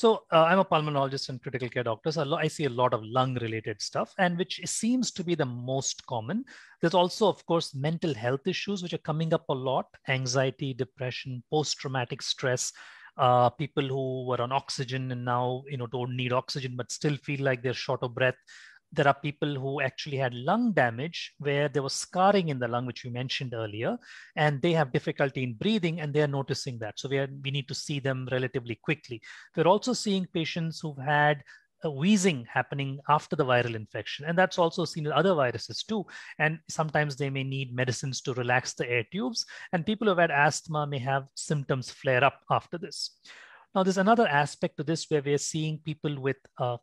So I'm a pulmonologist and critical care doctor. So I see a lot of lung related stuff, and which seems to be the most common. There's also, of course, mental health issues, which are coming up a lot: anxiety, depression, post-traumatic stress, people who were on oxygen and now, don't need oxygen, but still feel like they're short of breath. There are people who actually had lung damage where there was scarring in the lung, which we mentioned earlier, and they have difficulty in breathing and they're noticing that. So we need to see them relatively quickly. We're also seeing patients who've had wheezing happening after the viral infection. And that's also seen in other viruses too. And sometimes they may need medicines to relax the air tubes. And people who've had asthma may have symptoms flare up after this. Now, there's another aspect to this where we're seeing people with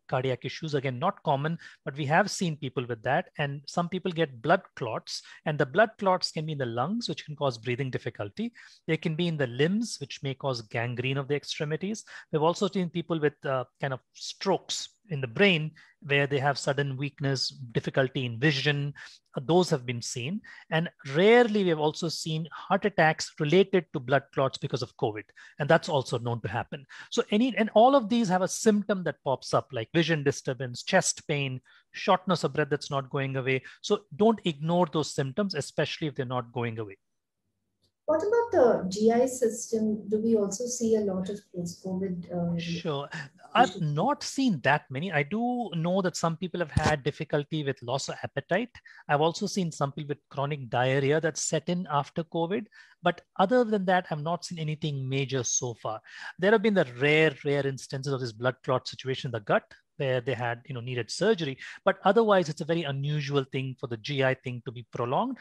cardiac issues. Again, not common, but we have seen people with that. And some people get blood clots, and the blood clots can be in the lungs, which can cause breathing difficulty. They can be in the limbs, which may cause gangrene of the extremities. We've also seen people with kind of strokes in the brain where they have sudden weakness, difficulty in vision. Those have been seen. And rarely we have also seen heart attacks related to blood clots because of COVID. And that's also known to happen. So and all of these have a symptom that pops up, like vision disturbance, chest pain, shortness of breath that's not going away. So don't ignore those symptoms, especially if they're not going away. What about the GI system? Do we also see a lot of post-COVID? Sure. I've not seen that many. I do know that some people have had difficulty with loss of appetite. I've also seen some people with chronic diarrhea that set in after COVID. But other than that, I've not seen anything major so far. There have been the rare instances of this blood clot situation in the gut, where they had needed surgery. But otherwise, it's a very unusual thing for the GI thing to be prolonged.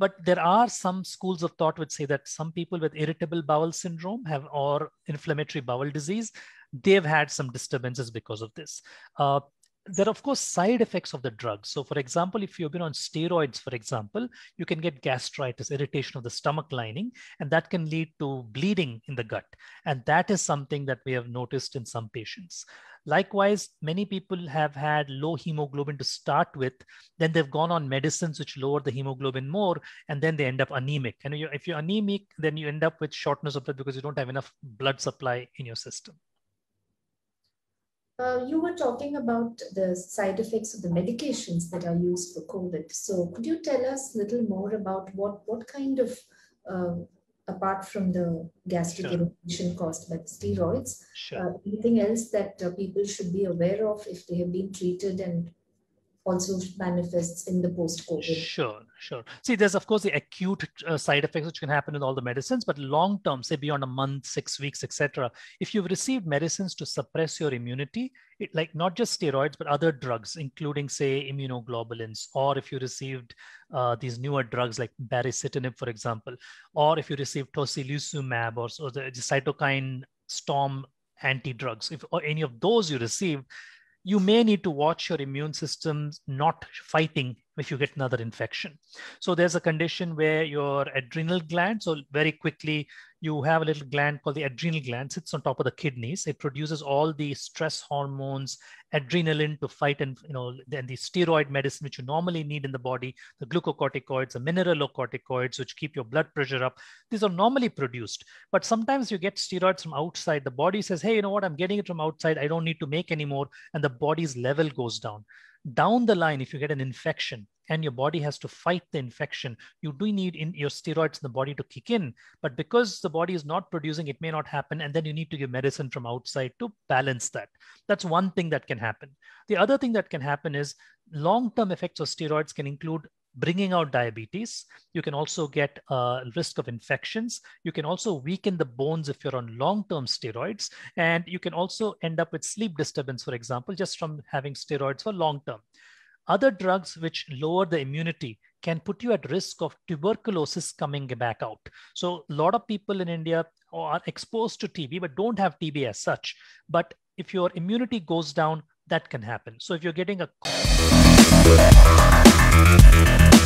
But there are some schools of thought which say that some people with irritable bowel syndrome or inflammatory bowel disease, they've had some disturbances because of this. There are, of course, side effects of the drug. So, for example, if you've been on steroids, for example, you can get gastritis, irritation of the stomach lining, and that can lead to bleeding in the gut. And that is something that we have noticed in some patients. Likewise, many people have had low hemoglobin to start with, then they've gone on medicines which lower the hemoglobin more, and then they end up anemic. And if you're anemic, then you end up with shortness of blood because you don't have enough blood supply in your system. You were talking about the side effects of the medications that are used for COVID. So could you tell us a little more about what kind of, apart from the gastric irritation caused by the steroids, anything else that people should be aware of if they have been treated and also manifests in the post-COVID? Sure. See, there's, of course, the acute side effects which can happen with all the medicines, but long-term, say beyond a month, 6 weeks, etc. If you've received medicines to suppress your immunity, like not just steroids, but other drugs, including, say, immunoglobulins, or if you received these newer drugs like baricitinib, for example, or if you received tocilizumab or the cytokine storm anti-drugs, or any of those you received, you may need to watch your immune system not fighting if you get another infection. So there's a condition where your adrenal gland, so very quickly, you have a little gland called the adrenal gland, sits on top of the kidneys. It produces all the stress hormones, adrenaline to fight, and then the steroid medicine, which you normally need in the body, the glucocorticoids, the mineralocorticoids, which keep your blood pressure up. These are normally produced, but sometimes you get steroids from outside. The body says, hey, you know what? I'm getting it from outside. I don't need to make anymore. And the body's level goes down. Down the line, if you get an infection and your body has to fight the infection, you do need your steroids in the body to kick in. But because the body is not producing, it may not happen. And then you need to give medicine from outside to balance that. That's one thing that can happen. The other thing that can happen is long-term effects of steroids can include bringing out diabetes. You can also get a risk of infections. You can also weaken the bones if you're on long-term steroids. And you can also end up with sleep disturbance, for example, just from having steroids for long-term. Other drugs which lower the immunity can put you at risk of tuberculosis coming back out. So a lot of people in India are exposed to TB, but don't have TB as such. But if your immunity goes down, that can happen. So if you're getting a